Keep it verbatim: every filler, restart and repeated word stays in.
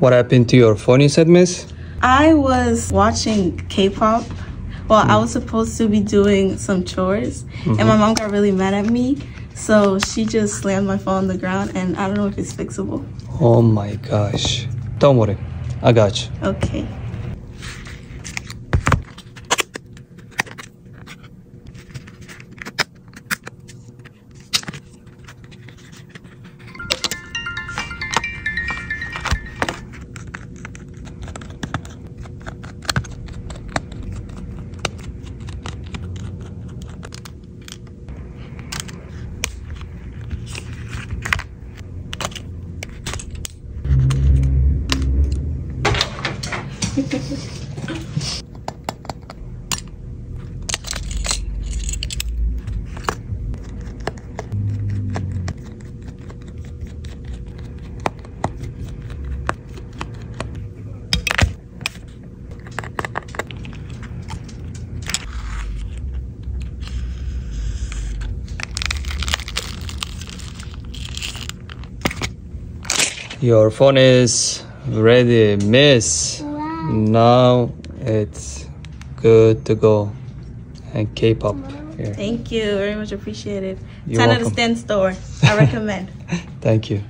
What happened to your phone, you said, miss? I was watching K-pop. Well, mm. I was supposed to be doing some chores, mm-hmm. and my mom got really mad at me. So she just slammed my phone on the ground, and I don't know if it's fixable. Oh my gosh. Don't worry. I got you. Okay. Your phone is ready, miss. Wow. Now it's good to go. And K-pop here. Thank you. Very much appreciated. ten out of ten store. I recommend. Thank you.